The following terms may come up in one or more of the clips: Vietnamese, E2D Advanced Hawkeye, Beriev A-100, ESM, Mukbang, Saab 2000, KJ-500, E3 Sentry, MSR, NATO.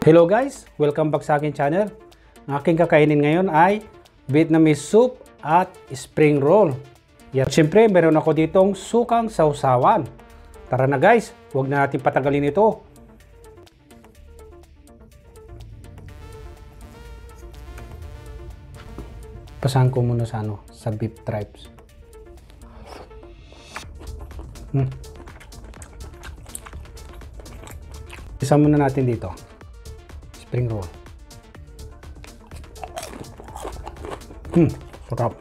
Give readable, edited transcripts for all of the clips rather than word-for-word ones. Hello guys! Welcome back sa aking channel. Ang aking kakainin ngayon ay Vietnamese soup at spring roll. At syempre meron ako ditong sukang sausawan. Tara na guys, huwag na natin patagalin ito. Pasahan ko muna sa beef tribes. Isa muna natin dito. Spring roll. Sarap.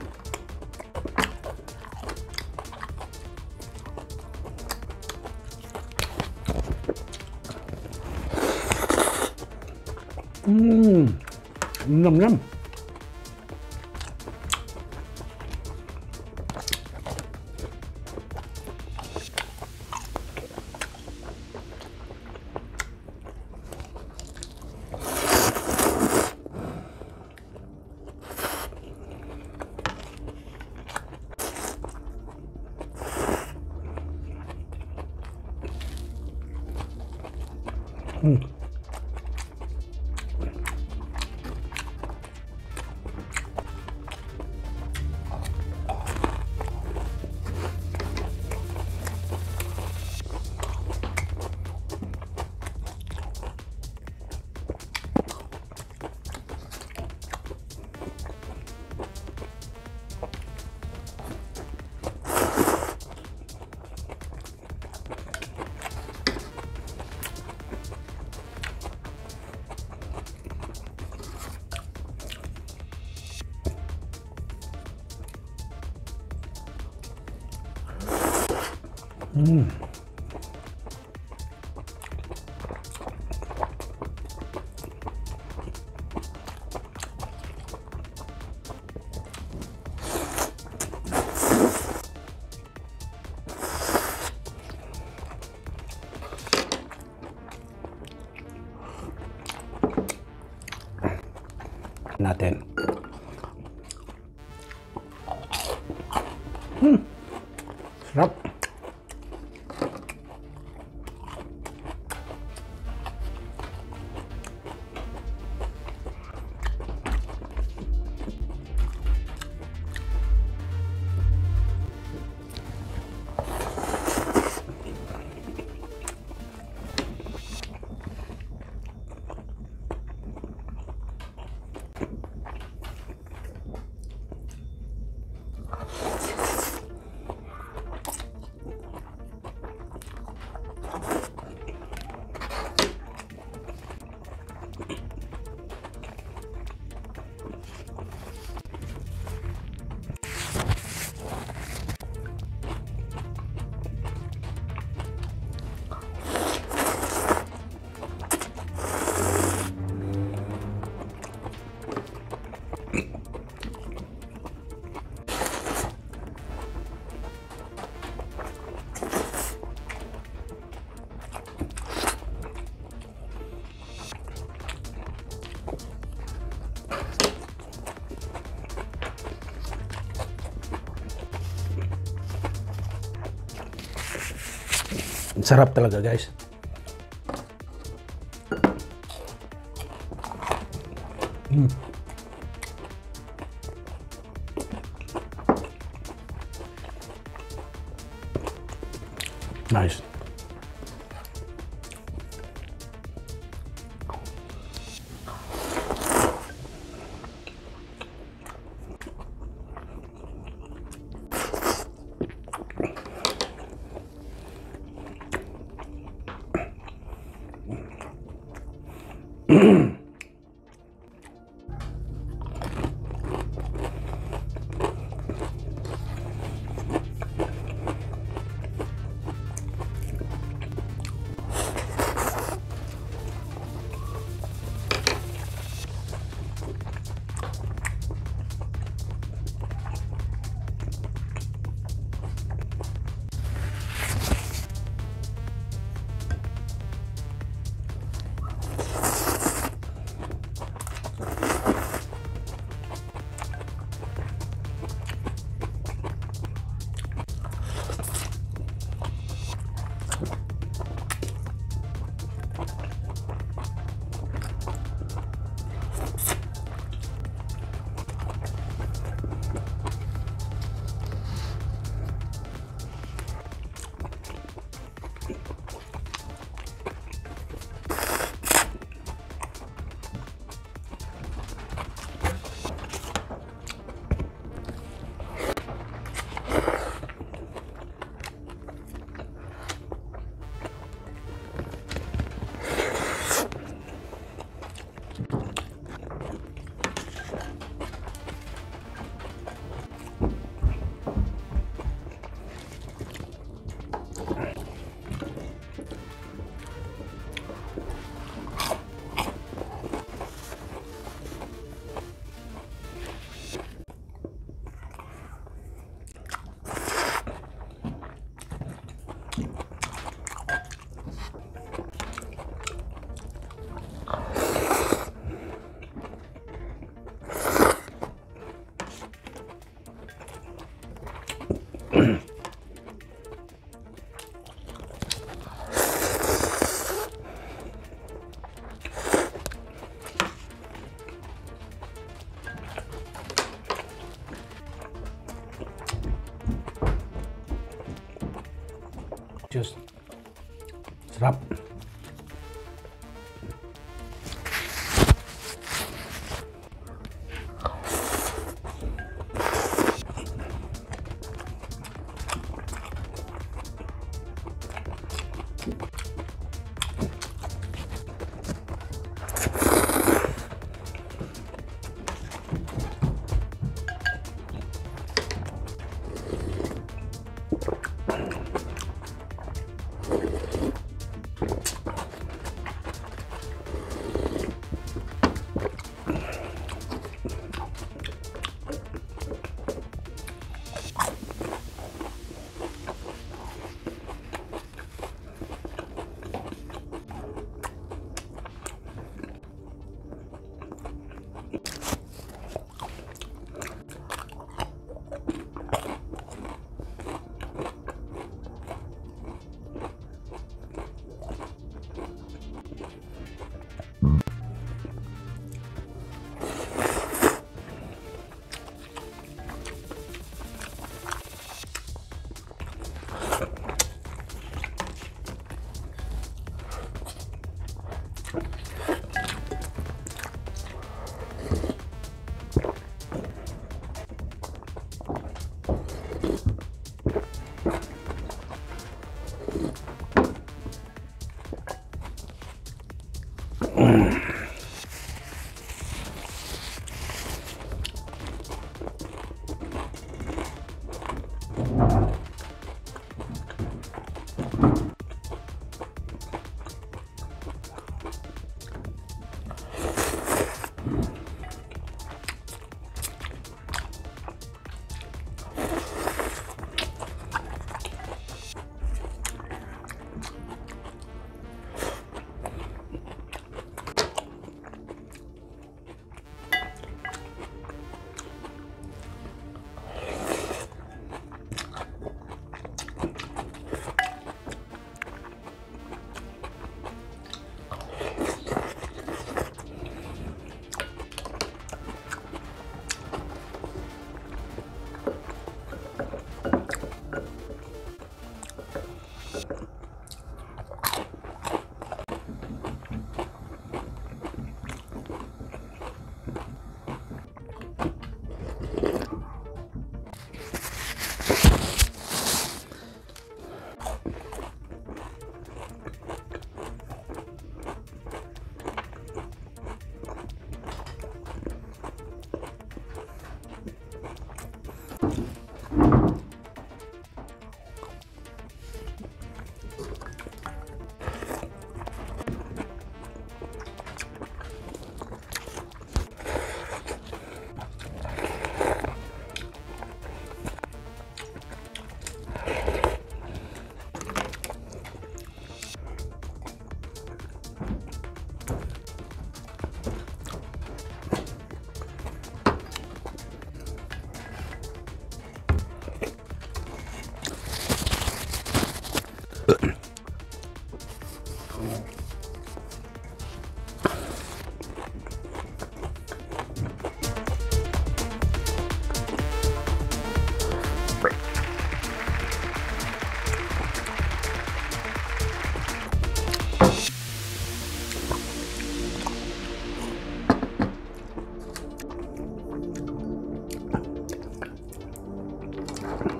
Yum. Natin. Sarap. Sarap talaga guys. Nice. Just serap.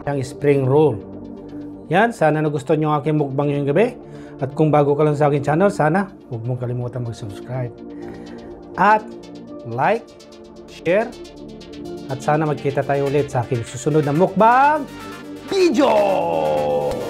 Ang spring roll. Yan, sana nagustuhan nyo ang aking mukbang ngayong gabi. At kung bago ka lang sa aking channel, sana huwag mong kalimutan mag-subscribe. At like, share, at sana magkita tayo ulit sa aking susunod na mukbang video!